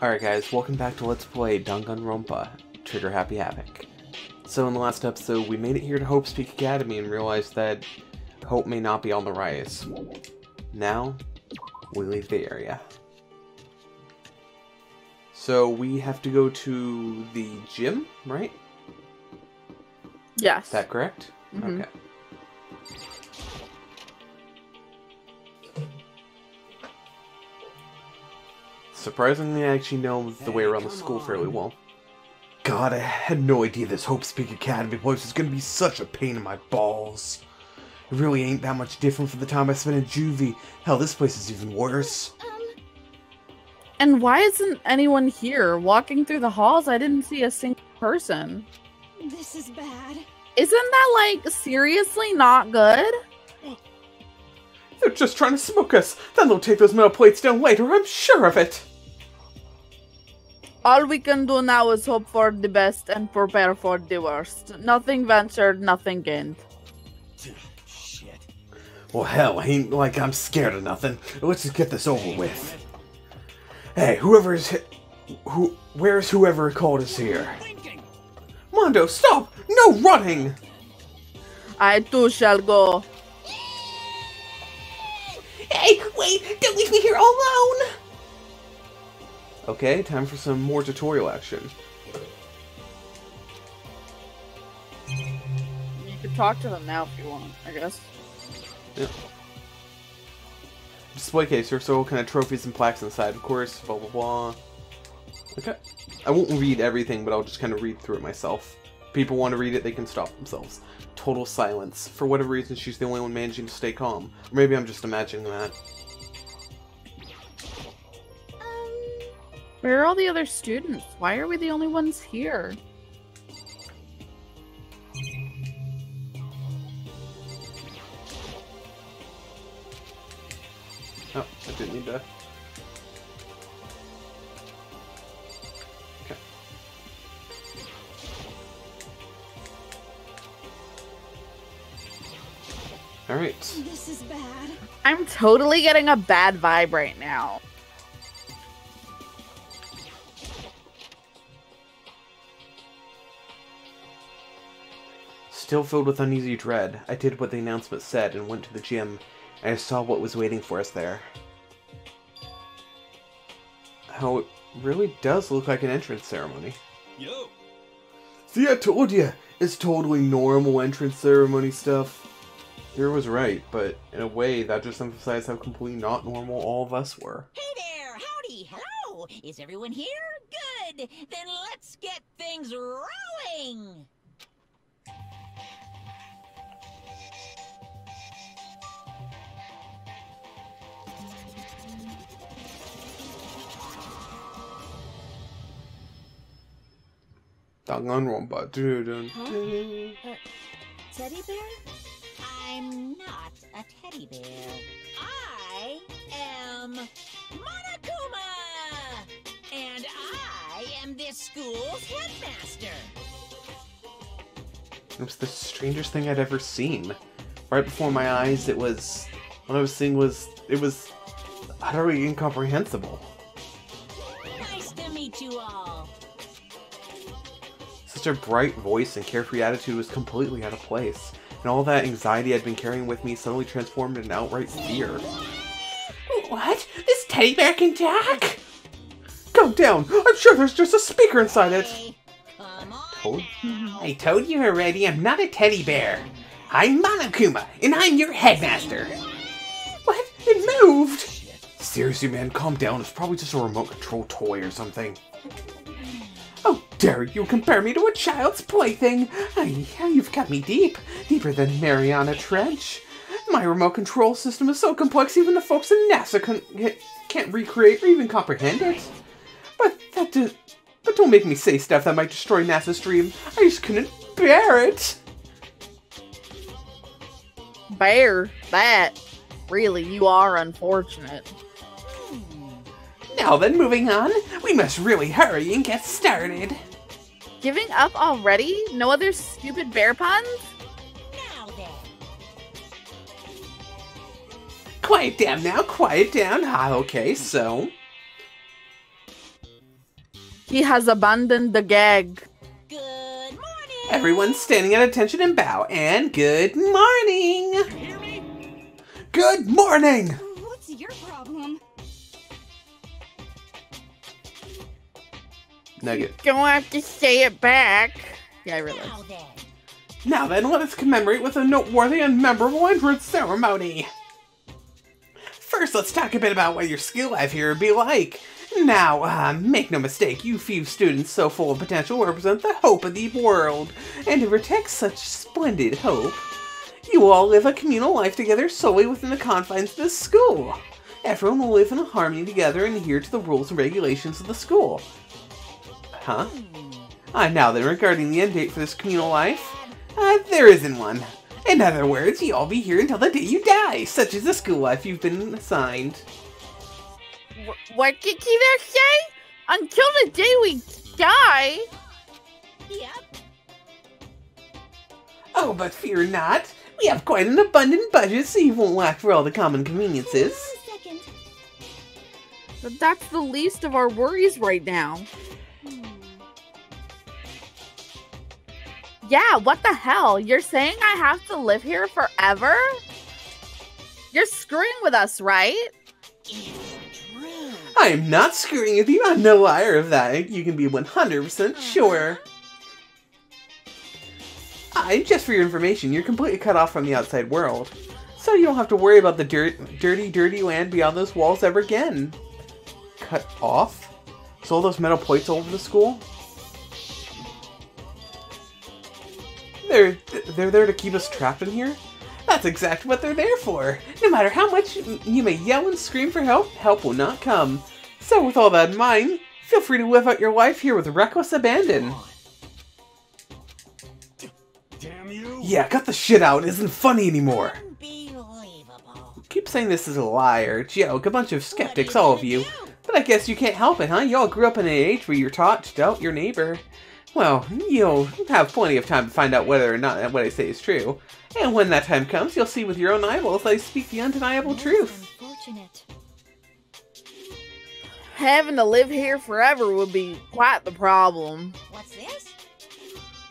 Alright guys, welcome back to Let's Play Danganronpa Trigger Happy Havoc. So in the last episode, we made it here to Hope's Peak Academy and realized that hope may not be on the rise. Now, we leave the area. So we have to go to the gym, right? Yes. Is that correct? Mm-hmm. Okay. Surprisingly, I actually know the way around the school fairly well. God, I had no idea this Hope's Peak Academy place was gonna be such a pain in my balls. It really ain't that much different from the time I spent in juvie. Hell, this place is even worse. And why isn't anyone here? Walking through the halls, I didn't see a single person. This is bad. Isn't that, like, seriously not good? They're just trying to smoke us. Then they'll take those metal plates down later, I'm sure of it. All we can do now is hope for the best and prepare for the worst. Nothing ventured, nothing gained. Shit. Well, hell, ain't like I'm scared of nothing. Let's just get this over with. Hey, where's whoever called us here? Mondo, stop! No running! I too shall go. Hey, wait! Don't leave me here all alone! Okay, time for some more tutorial action. You can talk to them now if you want, I guess. Yep. Display case, there's all kind of trophies and plaques inside, of course, blah blah blah. Okay. I won't read everything, but I'll just kind of read through it myself. If people want to read it, they can stop themselves. Total silence. For whatever reason, she's the only one managing to stay calm. Or maybe I'm just imagining that. Where are all the other students? Why are we the only ones here? Oh, I didn't need to... Alright. This is bad. I'm totally getting a bad vibe right now. Still filled with uneasy dread, I did what the announcement said and went to the gym, and I saw what was waiting for us there. How it really does look like an entrance ceremony. Yo! See, I told ya! It's totally normal entrance ceremony stuff. Kira was right, but in a way, that just emphasized how completely not normal all of us were. Hey there! Howdy! Hello! Is everyone here? Good! Then let's get things rolling! Danganronpa, dude. Huh? Teddy bear? I'm not a teddy bear. I am Monokuma! And I am this school's headmaster. It was the strangest thing I'd ever seen. Right before my eyes, it was utterly incomprehensible. Nice to meet you all. Such a bright voice and carefree attitude was completely out of place. And all that anxiety I'd been carrying with me suddenly transformed into outright fear. What? This teddy bear can talk? Go down! I'm sure there's just a speaker inside it! Hey, I told you already, I'm not a teddy bear. I'm Monokuma, and I'm your headmaster. What? It moved! Seriously, man, calm down. It's probably just a remote control toy or something. How dare you compare me to a child's plaything! You've cut me deep, deeper than Mariana Trench. My remote control system is so complex even the folks in NASA can't recreate or even comprehend it. But don't make me say stuff that might destroy NASA's dream. I just couldn't bear it. Bear that? Really, you are unfortunate. Now then, moving on, we must really hurry and get started. Giving up already? No other stupid bear puns? Now then. Quiet down now, quiet down. Ah, okay, so... He has abandoned the gag. Good morning! Everyone standing at attention and bow, and good morning! You hear me? Good morning! What's your problem? Nugget. You don't have to say it back. Yeah, I realize. Now then, let us commemorate with a noteworthy and memorable entrance ceremony. First, let's talk a bit about what your skill life here would be like. Now, make no mistake, you few students so full of potential represent the hope of the world. And to protect such splendid hope, you all live a communal life together solely within the confines of this school. Everyone will live in harmony together and adhere to the rules and regulations of the school. Huh? Now then, regarding the end date for this communal life, there isn't one. In other words, you'll all be here until the day you die, such as the school life you've been assigned. What did you just say? Until the day we die? Yep. Oh, but fear not. We have quite an abundant budget, so you won't lack for all the common conveniences. Hold on a second. But that's the least of our worries right now. Yeah, what the hell? You're saying I have to live here forever? You're screwing with us, right? I am not screwing with you. I'm no liar of that. You can be 100% sure. Just for your information, you're completely cut off from the outside world. So you don't have to worry about the dirty land beyond those walls ever again. Cut off? So all those metal plates all over the school? They're there to keep us trapped in here? That's exactly what they're there for. No matter how much you may yell and scream for help, help will not come. So with all that in mind, feel free to live out your life here with reckless abandon. Damn you. Yeah, cut the shit out. It isn't funny anymore. Unbelievable. Keep saying this is a lie or a joke, a bunch of skeptics, all of you. But I guess you can't help it, huh? You all grew up in an age where you're taught to doubt your neighbor. Well, you'll have plenty of time to find out whether or not what I say is true. And when that time comes, you'll see with your own eyeballs I speak the undeniable truth. Unfortunate. Having to live here forever would be quite the problem. What's this?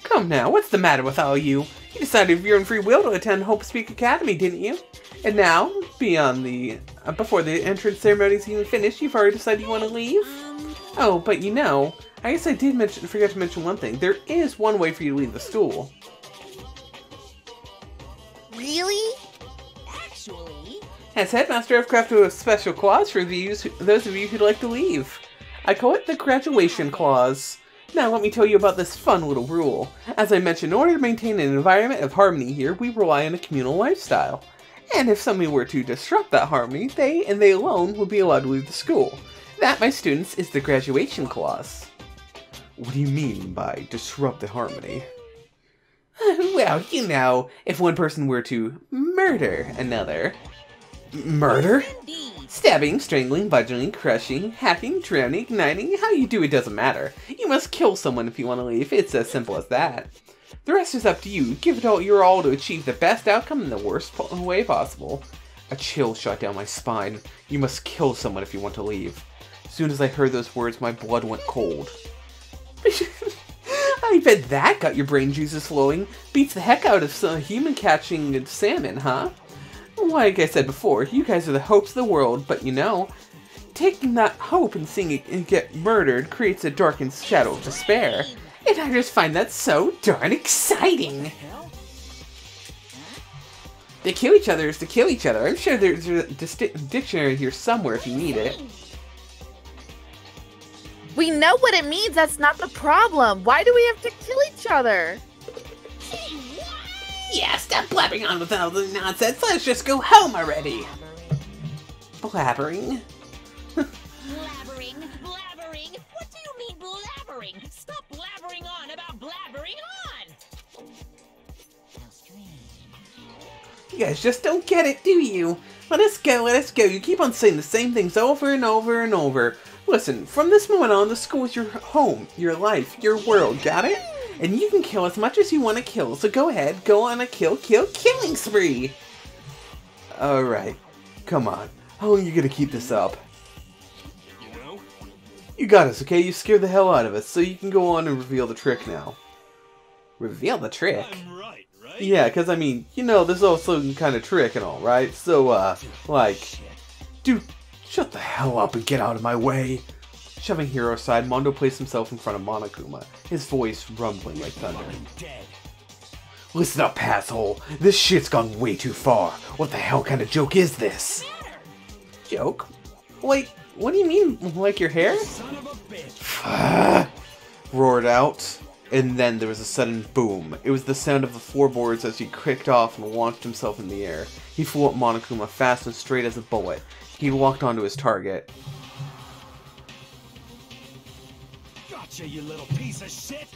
Come now, what's the matter with all you? You decided of your own free will to attend Hope's Peak Academy, didn't you? And now, before the entrance ceremony's even finished, you've already decided you want to leave? Oh, but you know, I guess I did forget to mention one thing. There is one way for you to leave the school. Really? Actually? As headmaster, I've crafted a special clause for those of you who'd like to leave. I call it the graduation clause. Now let me tell you about this fun little rule. As I mentioned, in order to maintain an environment of harmony here, we rely on a communal lifestyle. And if somebody were to disrupt that harmony, they alone would be allowed to leave the school. That, my students, is the graduation clause. What do you mean by disrupt the harmony? Well, you know, if one person were to murder another. Murder? Stabbing, strangling, bludgeoning, crushing, hacking, drowning, igniting, how you do it doesn't matter. You must kill someone if you want to leave. It's as simple as that. The rest is up to you. Give it all your all to achieve the best outcome in the worst way possible. A chill shot down my spine. You must kill someone if you want to leave. As soon as I heard those words, my blood went cold. I bet that got your brain juices flowing. Beats the heck out of some human catching salmon, huh? Like I said before, you guys are the hopes of the world, but you know, taking that hope and seeing it get murdered creates a darkened shadow of despair. And I just find that so darn exciting. To kill each other is to kill each other. I'm sure there's a dictionary here somewhere if you need it. We know what it means. That's not the problem. Why do we have to kill each other? Yeah, stop blabbering on with all the nonsense. Let's just go home already. Blabbering? Blabbering? Blabbering? What do you mean blabbering? Stop blabbering on about blabbering on! You guys just don't get it, do you? Let us go. You keep on saying the same things over and over and over. Listen, from this moment on, the school is your home, your life, your world, got it? And you can kill as much as you want to kill, so go ahead, go on a killing spree! Alright, come on. How long are you gonna keep this up? You know? You got us, okay? You scared the hell out of us, so you can go on and reveal the trick now. Reveal the trick? I'm right? Yeah, because, I mean, you know, there's also some kind of trick and all, right? So, like... Dude, shut the hell up and get out of my way! Shoving Hiro aside, Mondo placed himself in front of Monokuma, his voice rumbling like thunder. Listen up, asshole! This shit's gone way too far! What the hell kind of joke is this? Joke? Like, what do you mean, like your hair? Son of a bitch. Roared out, and then there was a sudden boom. It was the sound of the floorboards as he kicked off and launched himself in the air. He flew up Monokuma fast and straight as a bullet. He walked onto his target. Gotcha, you little piece of shit!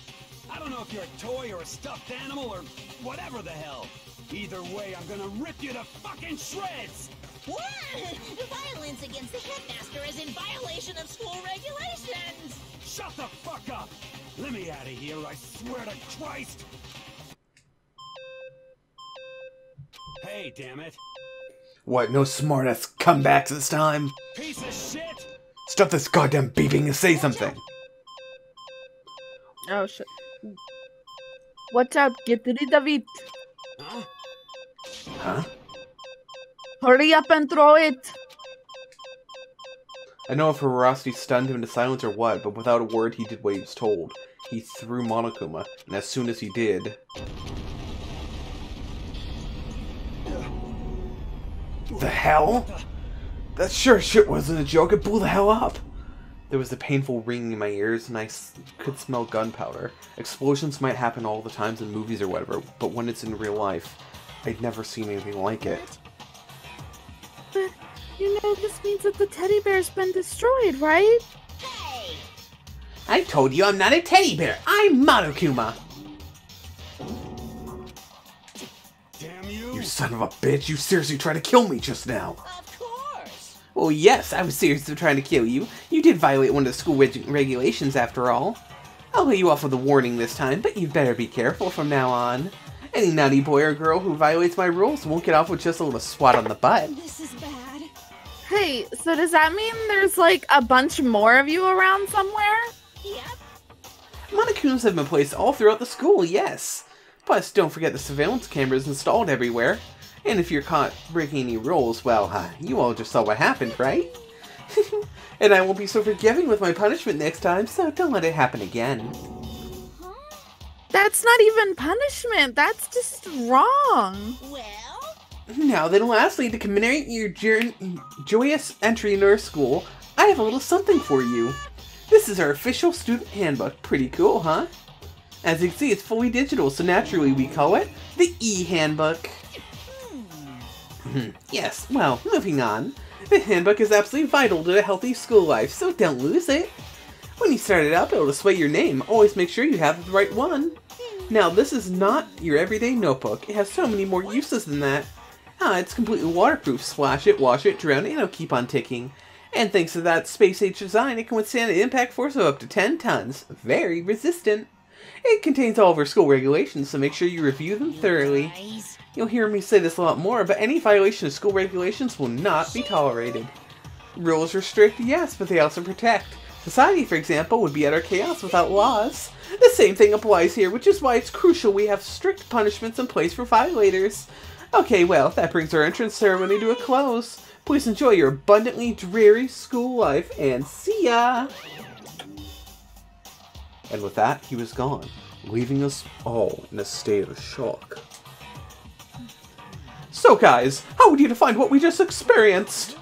I don't know if you're a toy or a stuffed animal or whatever the hell. Either way, I'm gonna rip you to fucking shreds! What? Violence against the headmaster is in violation of school regulations! Shut the fuck up! Let me out of here, I swear to Christ! Hey, damn it! What, no smart-ass comebacks this time? Piece of shit! Stop this goddamn beeping and say something! Oh, shit. What's up? Get rid of it! Huh? Huh? Hurry up and throw it! I know if her ferocity stunned him to silence or what, but without a word he did what he was told. He threw Monokuma, and as soon as he did... The hell? That sure shit wasn't a joke, it blew the hell up! There was a painful ringing in my ears, and I could smell gunpowder. Explosions might happen all the times in movies or whatever, but when it's in real life, I'd never seen anything like it. But, you know, this means that the teddy bear's been destroyed, right? Hey! I told you I'm not a teddy bear! I'm Monokuma! Damn you! You son of a bitch! You seriously tried to kill me just now! Well, yes, I was seriously trying to kill you. You did violate one of the school regulations, after all. I'll let you off with a warning this time, but you'd better be careful from now on. Any naughty boy or girl who violates my rules won't get off with just a little swat on the butt. This is bad. Hey, so does that mean there's, like, a bunch more of you around somewhere? Yep. Monocumes have been placed all throughout the school, yes. Plus, don't forget the surveillance cameras installed everywhere. And if you're caught breaking any rules, well, you all just saw what happened, right? And I won't be so forgiving with my punishment next time, so don't let it happen again. That's not even punishment, that's just wrong! Well? Now then, lastly, to commemorate your joyous entry into our school, I have a little something for you. This is our official student handbook. Pretty cool, huh? As you can see, it's fully digital, so naturally we call it the E-Handbook. Yes, well, moving on. The handbook is absolutely vital to a healthy school life, so don't lose it. When you start it up, it'll display your name. Always make sure you have the right one. Now, this is not your everyday notebook. It has so many more uses than that. It's completely waterproof. Splash it, wash it, drown it, and it'll keep on ticking. And thanks to that space-age design, it can withstand an impact force of up to 10 tons. Very resistant. It contains all of our school regulations, so make sure you review them thoroughly. You'll hear me say this a lot more, but any violation of school regulations will not be tolerated. Rules restrict, yes, but they also protect. Society, for example, would be utter chaos without laws. The same thing applies here, which is why it's crucial we have strict punishments in place for violators. Okay, well, that brings our entrance ceremony to a close. Please enjoy your abundantly dreary school life, and see ya! And with that, he was gone, leaving us all in a state of shock. So guys, how would you define what we just experienced?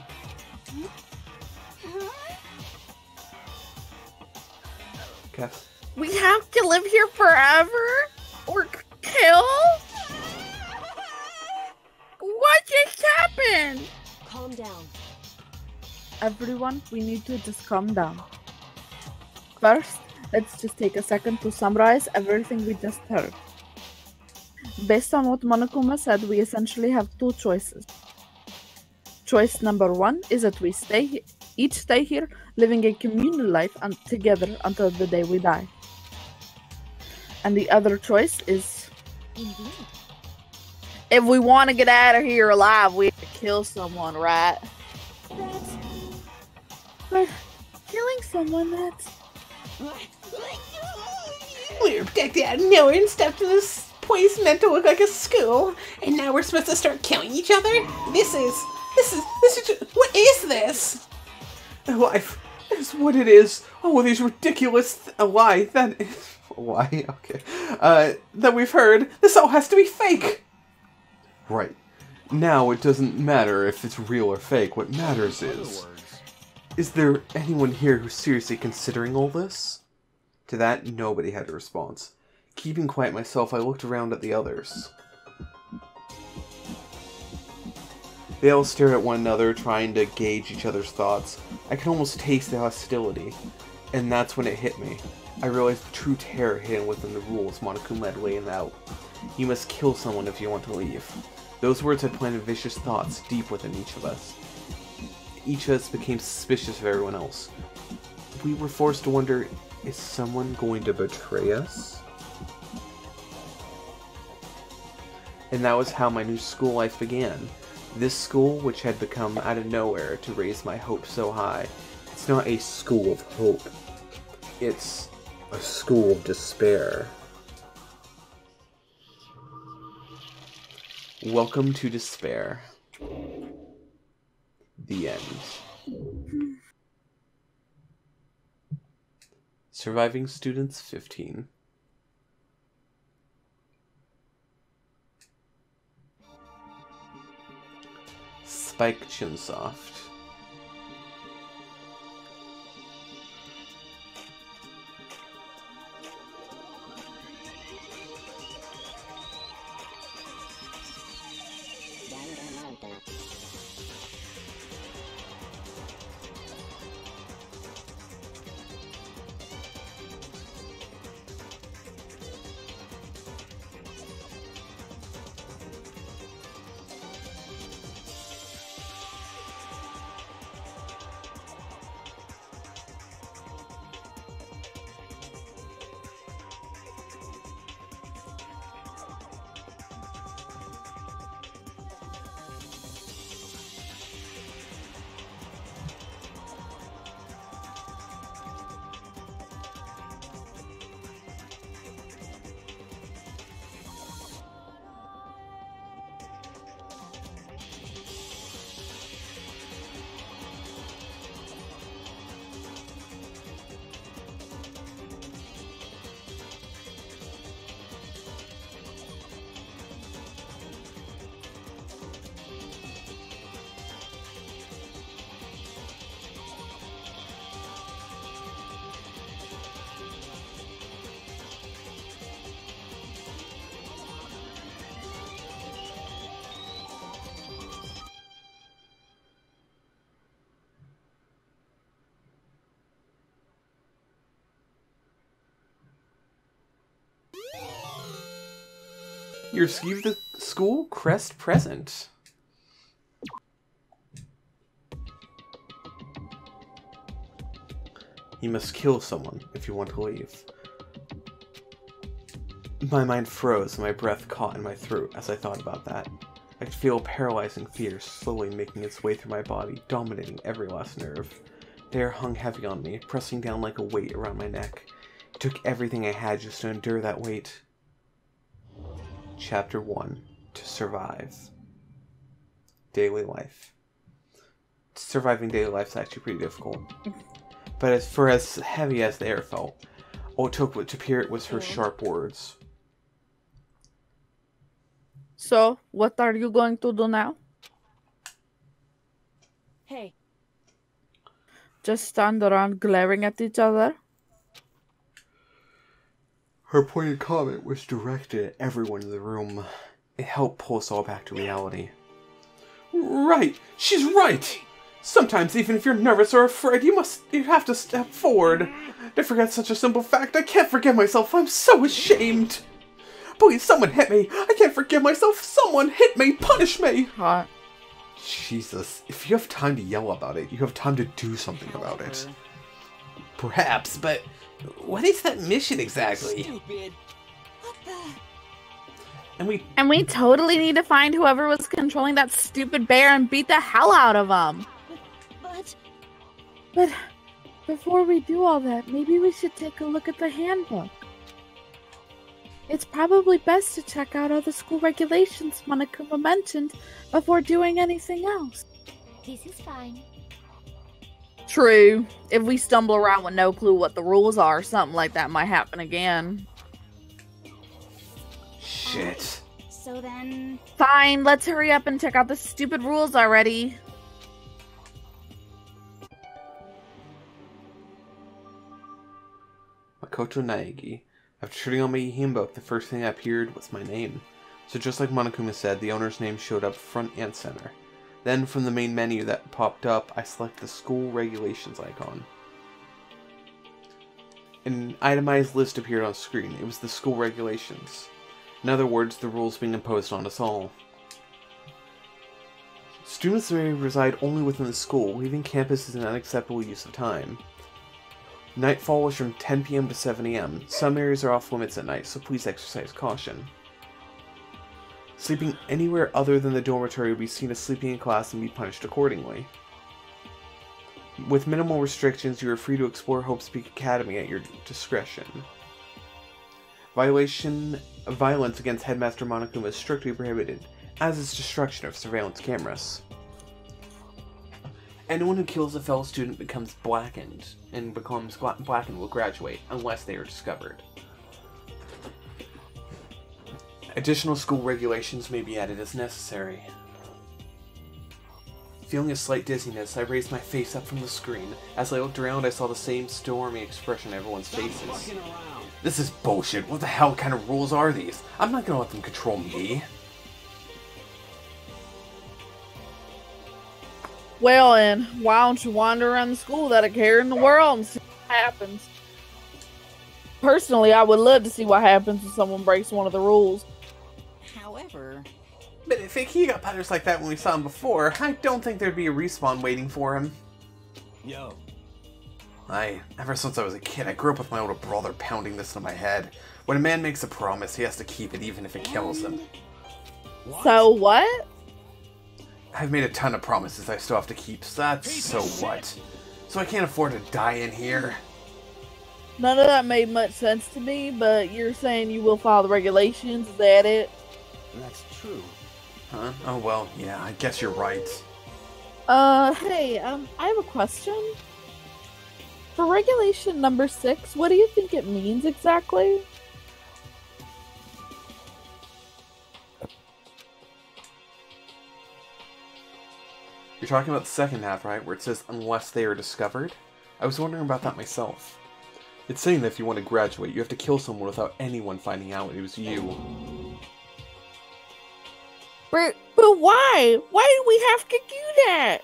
Guess. We have to live here forever? Or kill? What just happened? Calm down. Everyone, we need to just calm down. First, let's just take a second to summarize everything we just heard. Based on what Monokuma said, we essentially have two choices. Choice number one is that we each stay here, living a communal life and together until the day we die. And the other choice is... If we want to get out of here alive, we have to kill someone, right? Killing someone that's... We were picked out of nowhere and stepped in this place meant to look like a school, and now we're supposed to start killing each other? What is this? Life is what it is. Oh, these ridiculous that we've heard. This all has to be fake. Right. Now it doesn't matter if it's real or fake. What matters is there anyone here who's seriously considering all this? To that, nobody had a response. Keeping quiet myself, I looked around at the others. They all stared at one another, trying to gauge each other's thoughts. I could almost taste the hostility, and that's when it hit me. I realized the true terror hidden within the rules Monokuma had laid out. You must kill someone if you want to leave. Those words had planted vicious thoughts deep within each of us. Each of us became suspicious of everyone else. We were forced to wonder, is someone going to betray us? And that was how my new school life began. This school, which had become out of nowhere to raise my hopes so high. It's not a school of hope. It's a school of despair. Welcome to despair. The end. Surviving students 15. Spike Chunsoft. You received the school crest present. You must kill someone if you want to leave. My mind froze and my breath caught in my throat as I thought about that. I could feel a paralyzing fear slowly making its way through my body, dominating every last nerve. The air hung heavy on me, pressing down like a weight around my neck. It took everything I had just to endure that weight. Chapter 1. To survive. Daily life. Surviving daily life is actually pretty difficult. But as heavy as the air felt, all it took to hear it was her sharp words. So, what are you going to do now? Hey. Just stand around glaring at each other? Her pointed comment was directed at everyone in the room. It helped pull us all back to reality. Right! She's right! Sometimes, even if you're nervous or afraid, you have to step forward. I forgot such a simple fact. I can't forgive myself. I'm so ashamed. Please, someone hit me. I can't forgive myself. Someone hit me. Punish me. Hot. Jesus, if you have time to yell about it, you have time to do something about it. Perhaps, but... what is that mission exactly? Stupid. What the... And we totally need to find whoever was controlling that stupid bear and beat the hell out of him. But Before we do all that, maybe we should take a look at the handbook. It's probably best to check out all the school regulations Monokuma mentioned before doing anything else. This is fine. True. If we stumble around with no clue what the rules are, something like that might happen again. Shit. So then... Fine, let's hurry up and check out the stupid rules already. Makoto Naegi. After shooting on my E-Handbook, the first thing that appeared was my name. So just like Monokuma said, the owner's name showed up front and center. Then, from the main menu that popped up, I selected the school regulations icon. An itemized list appeared on screen. It was the school regulations. In other words, the rules being imposed on us all. Students may reside only within the school. Leaving campus is an unacceptable use of time. Nightfall is from 10 p.m. to 7 a.m. Some areas are off limits at night, so please exercise caution. Sleeping anywhere other than the dormitory will be seen as sleeping in class and be punished accordingly. With minimal restrictions, you are free to explore Hope's Peak Academy at your discretion. Violence against Headmaster Monokuma is strictly prohibited, as is destruction of surveillance cameras. Anyone who kills a fellow student becomes blackened, and will graduate, unless they are discovered. Additional school regulations may be added as necessary. Feeling a slight dizziness, I raised my face up from the screen. As I looked around, I saw the same stormy expression on everyone's faces. This is bullshit. What the hell kind of rules are these? I'm not gonna let them control me. Well, and why don't you wander around the school without a care in the world and see what happens? Personally, I would love to see what happens if someone breaks one of the rules. However... But if he got punished like that when we saw him before, I don't think there'd be a respawn waiting for him. Yo. Ever since I was a kid, I grew up with my older brother pounding this into my head. When a man makes a promise, he has to keep it even if it kills him. So what? I've made a ton of promises I still have to keep, so that's so what. So I can't afford to die in here. None of that made much sense to me, but you're saying you will follow the regulations, is that it? That's true. Huh? Oh well, yeah, I guess you're right. Hey, I have a question. For regulation number 6, what do you think it means exactly? You're talking about the second half, right? Where it says, unless they are discovered? I was wondering about that myself. It's saying that if you want to graduate, you have to kill someone without anyone finding out it was you. But why? Why do we have to do that?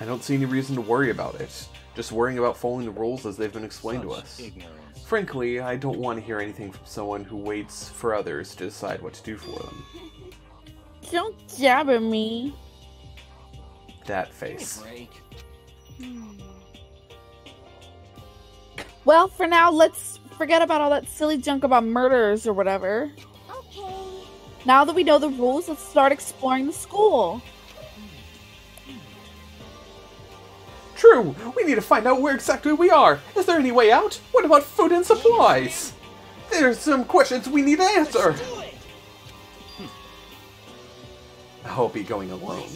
I don't see any reason to worry about it. Just worrying about following the rules as they've been explained to us. Ignorance. Frankly, I don't want to hear anything from someone who waits for others to decide what to do for them. Don't jab at me. That face. Well, for now, let's forget about all that silly junk about murders or whatever. Okay. Now that we know the rules, let's start exploring the school. True! We need to find out where exactly we are! Is there any way out? What about food and supplies? There's some questions we need to answer! Let's do it. I'll be going alone.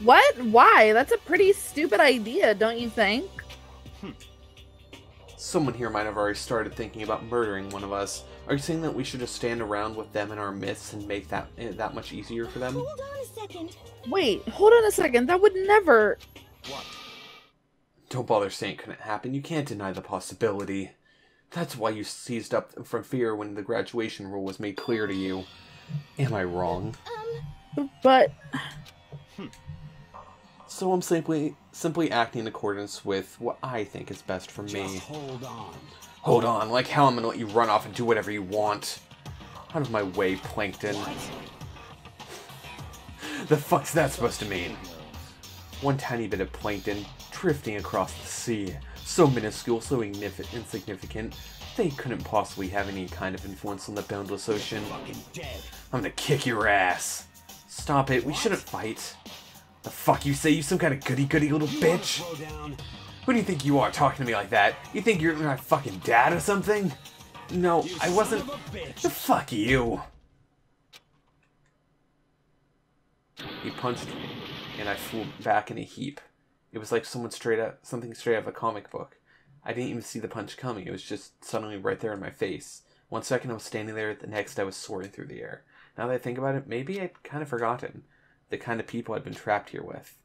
What? Why? That's a pretty stupid idea, don't you think? Someone here might have already started thinking about murdering one of us. Are you saying that we should just stand around with them in our midst and make that much easier for them? Hold on a second. Wait, hold on a second. That would never... What? Don't bother saying it couldn't happen. You can't deny the possibility. That's why you seized up from fear when the graduation rule was made clear to you. Am I wrong? But... So I'm simply acting in accordance with what I think is best for me. Just hold on. Hold on, like hell I'm gonna let you run off and do whatever you want. Out of my way, Plankton. The fuck's that supposed to mean? One tiny bit of plankton, drifting across the sea. So minuscule, so insignificant, they couldn't possibly have any kind of influence on the boundless ocean. I'm gonna kick your ass. Stop it, we shouldn't fight. The fuck you say, you some kind of goody-goody little bitch? Who do you think you are talking to me like that? You think you're my fucking dad or something? No, I wasn't. The fuck you. He punched me, and I flew back in a heap. It was like something straight out of a comic book. I didn't even see the punch coming. It was just suddenly right there in my face. One second I was standing there, the next I was soaring through the air. Now that I think about it, maybe I'd kind of forgotten the kind of people I'd been trapped here with.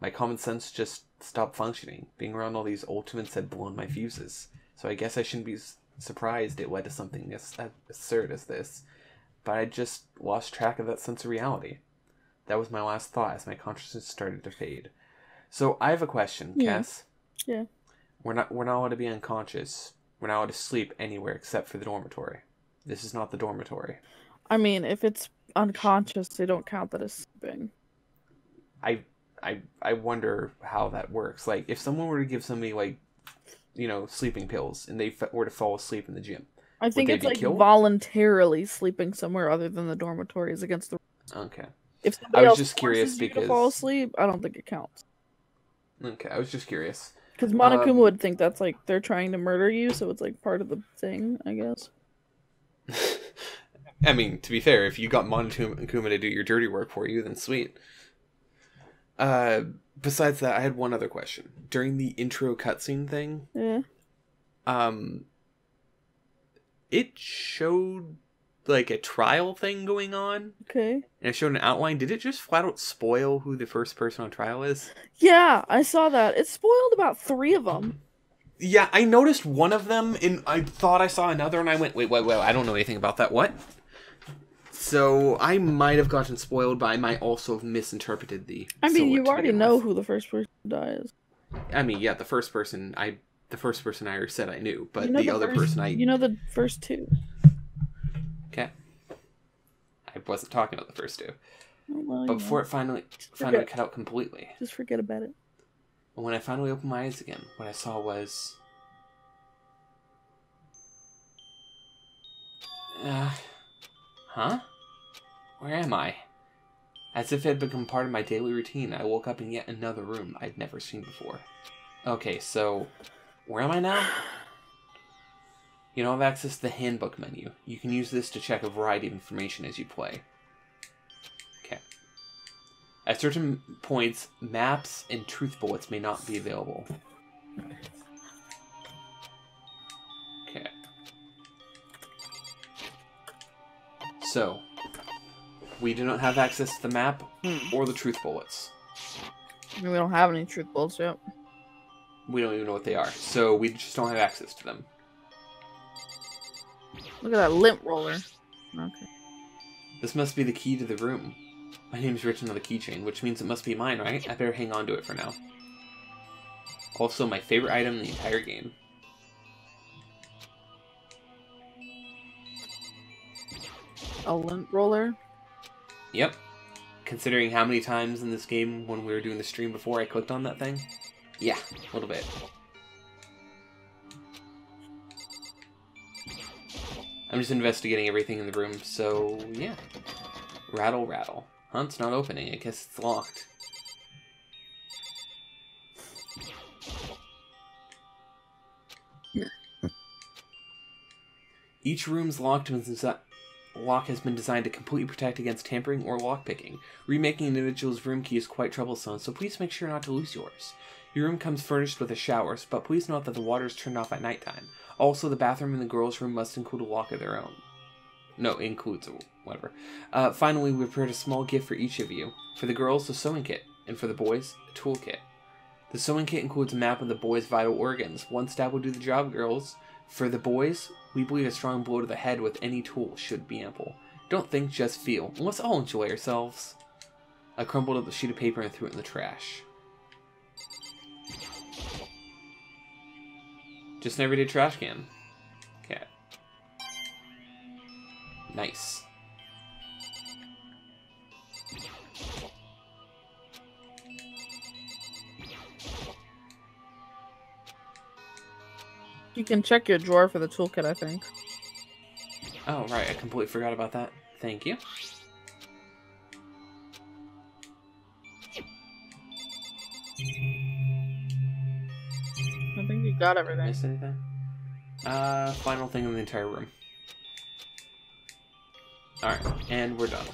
My common sense just stopped functioning. Being around all these ultimates had blown my fuses. So I guess I shouldn't be surprised it led to something as absurd as this. But I just lost track of that sense of reality. That was my last thought as my consciousness started to fade. So I have a question, Cass. Yeah. We're not allowed to be unconscious. We're not allowed to sleep anywhere except for the dormitory. This is not the dormitory. I mean, if it's unconscious, they don't count that as sleeping. I wonder how that works. Like, if someone were to give somebody, like, you know, sleeping pills, and they were to fall asleep in the gym, I think it's like killed? Voluntarily sleeping somewhere other than the dormitory is against the. Okay. If I was just curious because fall asleep, I don't think it counts. Okay, I was just curious. Because Monokuma would think that's like they're trying to murder you, so it's like part of the thing, I guess. I mean, to be fair, if you got Monokuma to do your dirty work for you, then sweet. Besides that, I had one other question. During the intro cutscene thing, yeah. It showed like a trial thing going on. Okay. And it showed an outline. Did it just flat out spoil who the first person on trial is? Yeah, I saw that. It spoiled about 3 of them. Yeah, I noticed one of them, and I thought I saw another, and I went, wait, I don't know anything about that. What? So I might have gotten spoiled, but I might also have misinterpreted the. I mean, you already know who the first person to die is. I mean, yeah, the first person I already said I knew, but the other person I. You know the first 2. Okay. I wasn't talking about the first 2. Well, but before it finally cut out completely. Just forget about it. And when I finally opened my eyes again, what I saw was. Huh? Where am I? As if it had become part of my daily routine, I woke up in yet another room I'd never seen before. Okay, so where am I now? You now have access to the handbook menu. You can use this to check a variety of information as you play. Okay. At certain points, maps and truth bullets may not be available. Okay. So, we do not have access to the map or the truth bullets. I mean, we don't have any truth bullets yet. We don't even know what they are, so we just don't have access to them. Look at that lint roller. Okay. This must be the key to the room. My name's written on the keychain, which means it must be mine, right? I better hang on to it for now. Also, my favorite item in the entire game. A lint roller? Yep. Considering how many times in this game, when we were doing the stream before, I clicked on that thing? Yeah, a little bit. I'm just investigating everything in the room, so yeah. Rattle, rattle. Huh? It's not opening. I guess it's locked. Each room's lock has been designed to completely protect against tampering or lockpicking. Remaking an individual's room key is quite troublesome, so please make sure not to lose yours. Your room comes furnished with a shower, but please note that the water is turned off at nighttime. Also, the bathroom and the girls' room must include a lock of their own. No, includes whatever. Finally, we prepared a small gift for each of you. For the girls, a sewing kit, and for the boys, a toolkit. The sewing kit includes a map of the boys' vital organs. One stab will do the job, girls. For the boys, we believe a strong blow to the head with any tool should be ample. Don't think, just feel. Let's all enjoy ourselves. I crumpled up the sheet of paper and threw it in the trash. Just an everyday trash can. Okay. Nice. You can check your drawer for the toolkit, I think. Oh, right. I completely forgot about that. Thank you. You've got everything. Did I miss anything? Final thing in the entire room. Alright, and we're done.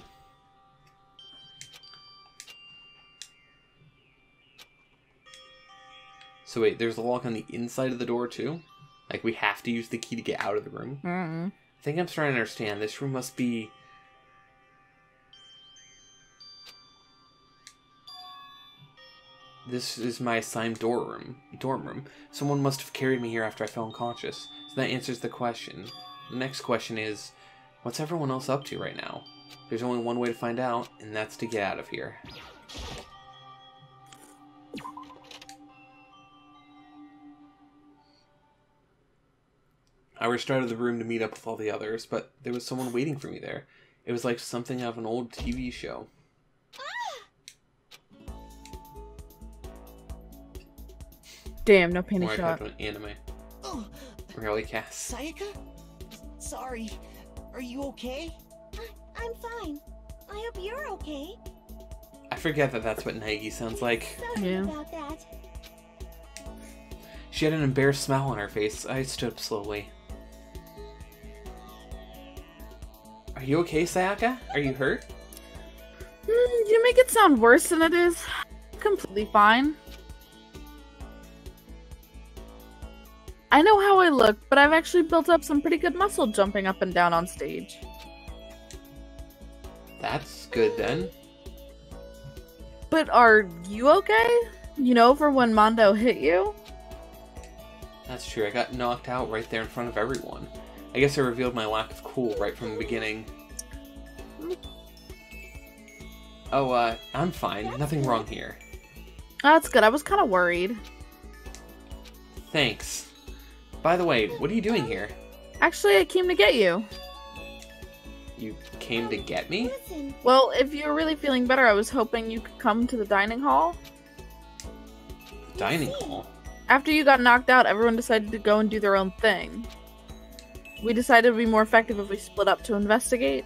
So wait, there's a lock on the inside of the door too? Like, we have to use the key to get out of the room? Mm-hmm. I think I'm starting to understand. This room must be... This is my assigned dorm room. Someone must have carried me here after I fell unconscious. So that answers the question. The next question is, what's everyone else up to right now? There's only one way to find out, and that's to get out of here. I rushed out of the room to meet up with all the others, but there was someone waiting for me there. It was like something out of an old TV show. Damn, no panty shot. Or I could have an anime. Oh, really, Cass? Sayaka? Sorry. Are you okay? I'm fine. I hope you're okay. I forget that that's what Naegi sounds like. Yeah. About that. She had an embarrassed smile on her face. I stood up slowly. Are you okay, Sayaka? Are you hurt? You make it sound worse than it is. Completely fine. I know how I look, but I've actually built up some pretty good muscle jumping up and down on stage. That's good then. But are you okay? You know, for when Mondo hit you? That's true, I got knocked out right there in front of everyone. I guess I revealed my lack of cool right from the beginning. Oh, I'm fine. Nothing wrong here. That's good, I was kind of worried. Thanks. By the way, what are you doing here? Actually, I came to get you. You came to get me? Well, if you're really feeling better, I was hoping you could come to the dining hall. The dining hall? After you got knocked out, everyone decided to go and do their own thing. We decided it would be more effective if we split up to investigate.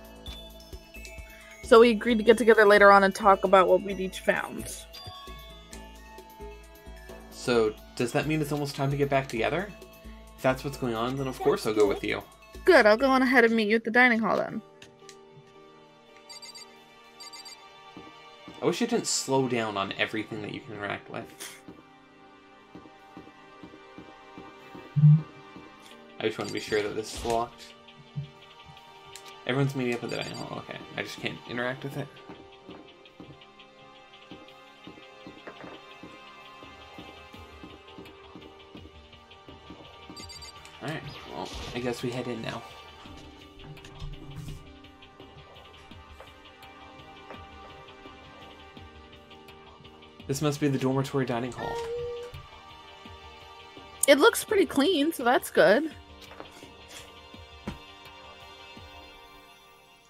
So we agreed to get together later on and talk about what we'd each found. So, does that mean it's almost time to get back together? If that's what's going on, then of course I'll go with you. Good, I'll go on ahead and meet you at the dining hall then. I wish it didn't slow down on everything that you can interact with. I just want to be sure that this is locked. Everyone's meeting up at the dining hall, okay. I just can't interact with it. Alright, well, I guess we head in now. This must be the dormitory dining hall. It looks pretty clean, so that's good.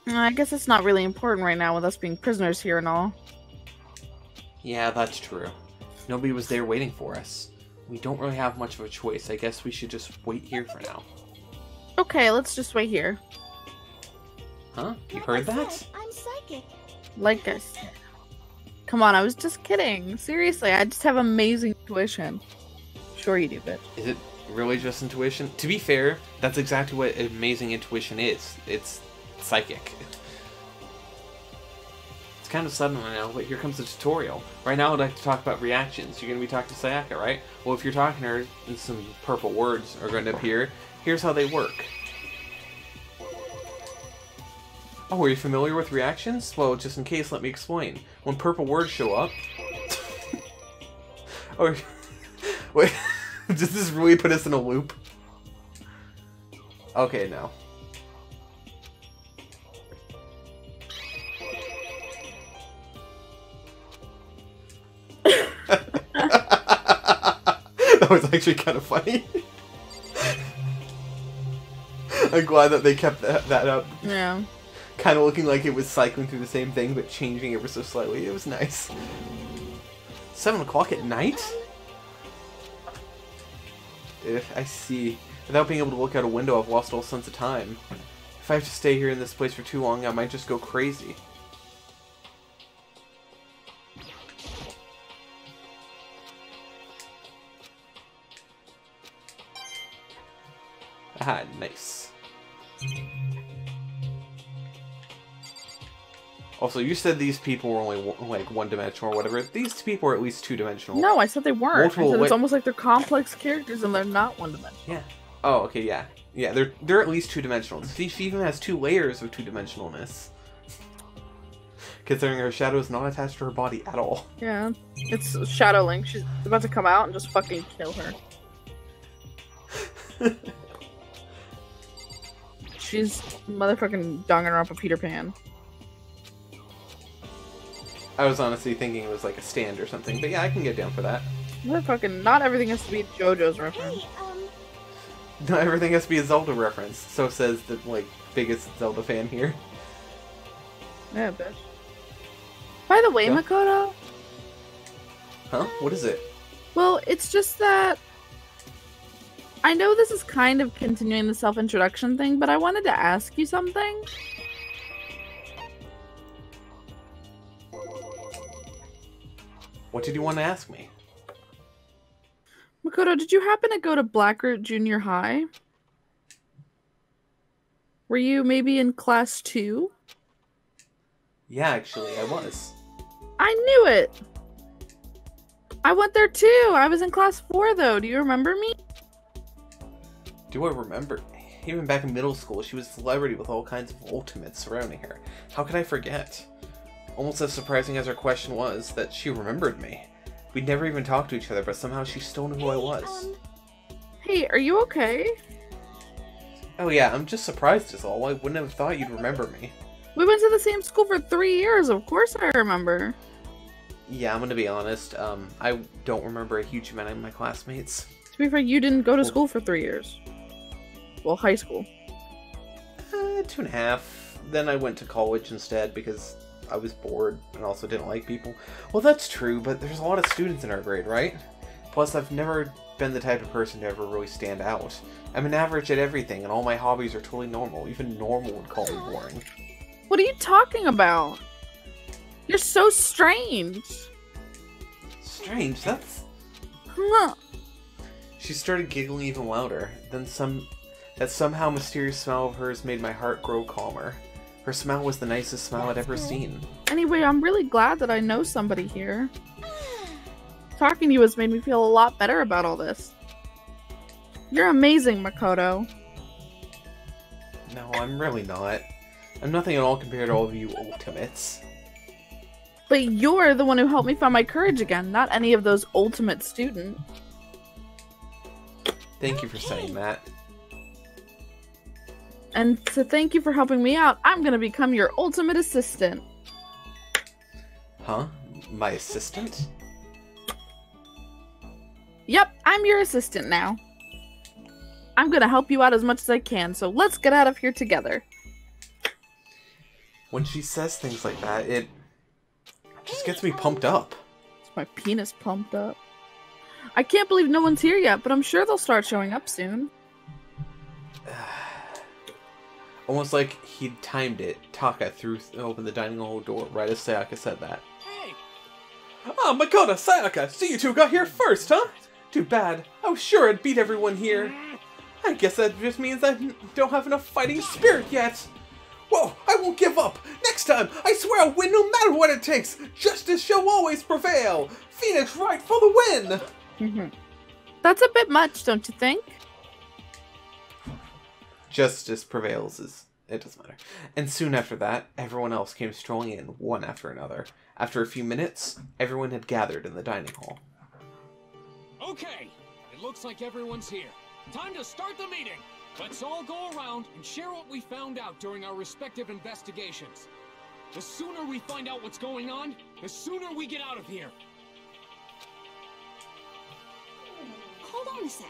I guess it's not really important right now with us being prisoners here and all. Yeah, that's true. Nobody was there waiting for us. We don't really have much of a choice. I guess we should just wait here for now. Okay, let's just wait here. Huh? You heard that? I'm psychic. Like us. Come on, I was just kidding. Seriously, I just have amazing intuition. Sure you do, bitch. Is it really just intuition? To be fair, that's exactly what amazing intuition is. It's psychic. It's kind of sudden right now, but here comes the tutorial. Right now I'd like to talk about reactions. You're going to be talking to Sayaka, right? Well, if you're talking to her, and some purple words are going to appear. Here's how they work. Oh, are you familiar with reactions? Well, just in case, let me explain. When purple words show up... oh, wait, does this really put us in a loop? Okay, no. That was actually kind of funny. I'm glad that they kept that up. Yeah. Kind of looking like it was cycling through the same thing, but changing ever so slightly. It was nice. 7 o'clock at night? I see. Without being able to look out a window, I've lost all sense of time. If I have to stay here in this place for too long, I might just go crazy. Aha, nice. Also, you said these people were only, like, one-dimensional or whatever. These people are at least two-dimensional. No, I said they weren't. Multiple, I said it's almost like they're complex characters and they're not one-dimensional. Yeah. Oh, okay, yeah. Yeah, they're at least two-dimensional. She even has two layers of two-dimensionalness. Considering her shadow is not attached to her body at all. Yeah. It's Shadow Link. She's about to come out and just fucking kill her. She's motherfucking Danganronpa Peter Pan. I was honestly thinking it was like a stand or something, but yeah, I can get down for that. Motherfucking, not everything has to be JoJo's reference. Hey, not everything has to be a Zelda reference, so says the, like, biggest Zelda fan here. Yeah, bitch. By the way, yeah. Makoto? Huh? What is it? Well, it's just that... I know this is kind of continuing the self-introduction thing, but I wanted to ask you something. What did you want to ask me? Makoto, did you happen to go to Blackroot Junior High? Were you maybe in class 2? Yeah, actually, I was. I knew it! I went there too! I was in class 4 though, do you remember me? Do I remember? Even back in middle school, she was a celebrity with all kinds of ultimates surrounding her. How could I forget? Almost as surprising as her question was, that she remembered me. We'd never even talked to each other, but somehow she still knew who I was. Hey, are you okay? Oh yeah, I'm just surprised as all. I wouldn't have thought you'd remember me. We went to the same school for 3 years, of course I remember. Yeah, I'm gonna be honest, I don't remember a huge amount of my classmates. To be fair, you didn't go to school for 3 years. Well, high school. 2.5. Then I went to college instead because... I was bored and also didn't like people. Well, that's true, but there's a lot of students in our grade, right? Plus, I've never been the type of person to ever really stand out. I'm an average at everything, and all my hobbies are totally normal. Even normal would call me boring. What are you talking about? You're so strange. Strange? That's... She started giggling even louder. Then that somehow mysterious smile of hers made my heart grow calmer. Her smile was the nicest smile I'd ever seen. Anyway, I'm really glad that I know somebody here. Talking to you has made me feel a lot better about all this. You're amazing, Makoto. No, I'm really not. I'm nothing at all compared to all of you ultimates. But you're the one who helped me find my courage again, not any of those ultimate students. Thank you for saying that. And to thank you for helping me out, I'm gonna become your ultimate assistant. Huh? My assistant? Yep, I'm your assistant now. I'm gonna help you out as much as I can, so let's get out of here together. When she says things like that, it just gets me pumped up. It's my penis pumped up. I can't believe no one's here yet, but I'm sure they'll start showing up soon. Almost like he'd timed it, Taka threw open the dining hall door right as Sayaka said that. Hey! Oh, Makoto, Sayaka! So you two got here first, huh? Too bad. I was sure I'd beat everyone here. I guess that just means I don't have enough fighting spirit yet. Whoa, I won't give up! Next time, I swear I'll win no matter what it takes! Justice shall always prevail! Phoenix Wright for the win! Mm-hmm. That's a bit much, don't you think? Justice prevails, it doesn't matter. And soon after that, everyone else came strolling in, one after another. After a few minutes, everyone had gathered in the dining hall. Okay, it looks like everyone's here. Time to start the meeting! Let's all go around and share what we found out during our respective investigations. The sooner we find out what's going on, the sooner we get out of here. Hold on a sec.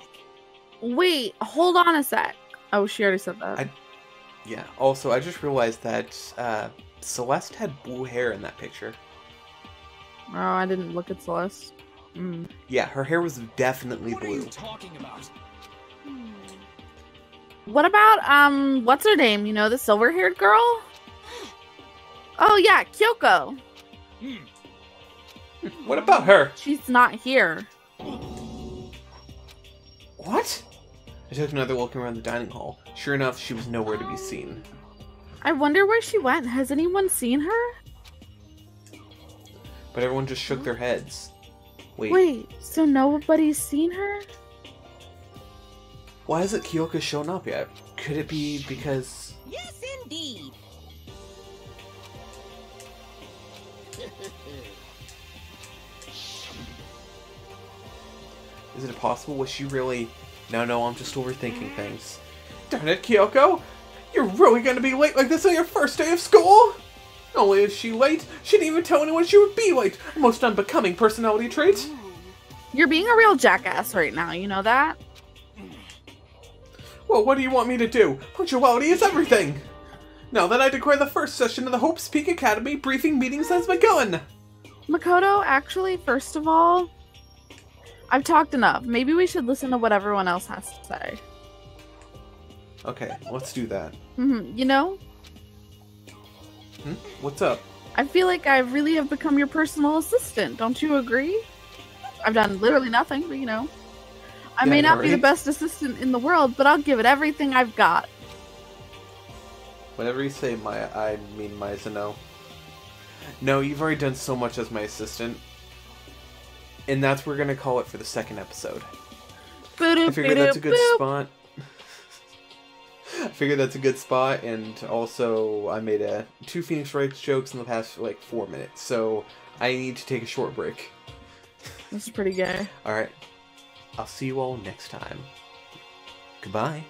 Wait, hold on a sec. Oh, she already said that. Yeah, also, I just realized that Celeste had blue hair in that picture. Oh, I didn't look at Celeste. Mm. Yeah, her hair was definitely blue. What are you talking about? What about, what's her name? You know, the silver-haired girl? Oh, yeah, Kyoko. Mm. What about her? She's not here. What? took another look around the dining hall. Sure enough, she was nowhere to be seen. I wonder where she went. Has anyone seen her? But everyone just shook their heads. Wait, so nobody's seen her? Why hasn't Kyoko shown up yet? Could it be because... Yes, indeed! Is it possible? Was she really... No, I'm just overthinking things. Darn it, Kyoko! You're really gonna be late like this on your first day of school? Not only is she late, she didn't even tell anyone she would be late! A most unbecoming personality trait! You're being a real jackass right now, you know that? Well, what do you want me to do? Punctuality is everything! Now then, I declare the first session of the Hope's Peak Academy briefing meetings has begun! Makoto, actually, first of all... I've talked enough. Maybe we should listen to what everyone else has to say. Okay, let's do that. You know? What's up? I feel like I really have become your personal assistant. Don't you agree? I've done literally nothing, but you know. I may not be the best assistant in the world, but I'll give it everything I've got. Whenever you say Maizono. No, you've already done so much as my assistant. And that's what we're going to call it for the second episode. I figured that's a good spot. I figured that's a good spot, and also I made two Phoenix Wright jokes in the past, like, 4 minutes, so I need to take a short break. This is pretty gay. Alright. I'll see you all next time. Goodbye.